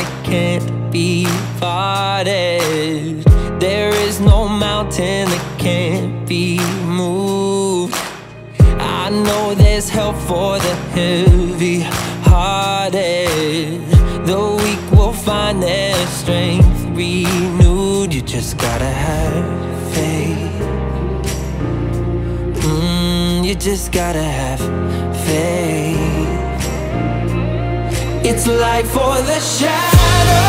that can't be parted. There is no mountain that can't be moved. I know there's help for the heavy-hearted. The weak will find their strength renewed. You just gotta have faith. You just gotta have faith. It's light for the shadow,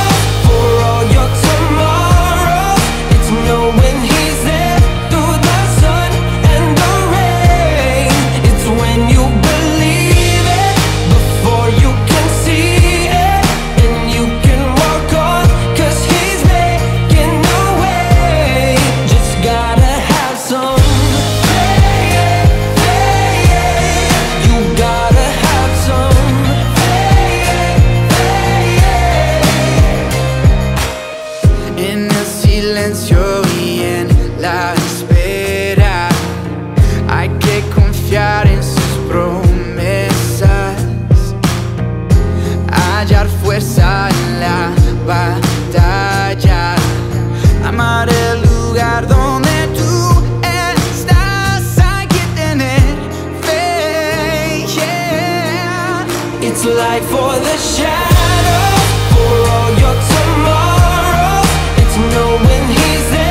for all your tomorrow. It's knowing He's there through the sun and the rain. It's when you believe it before you can see it, and you can walk on, 'cause He's making the way. Just gotta have some faith, faith. You gotta have some la espera. Hay que confiar en sus promesas, hallar fuerza en la batalla, amar el lugar donde tú estás. Hay que tener fe, yeah. It's light for the shadow, for all your tomorrow. It's knowing He's there.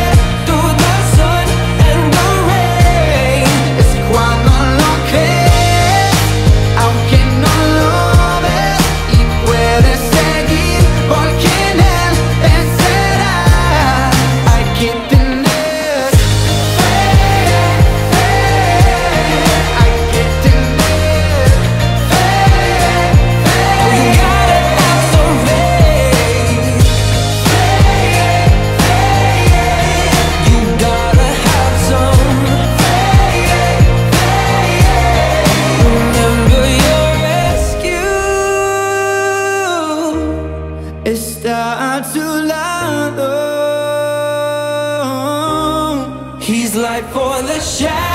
Está a tu lado. He's light for the shadow.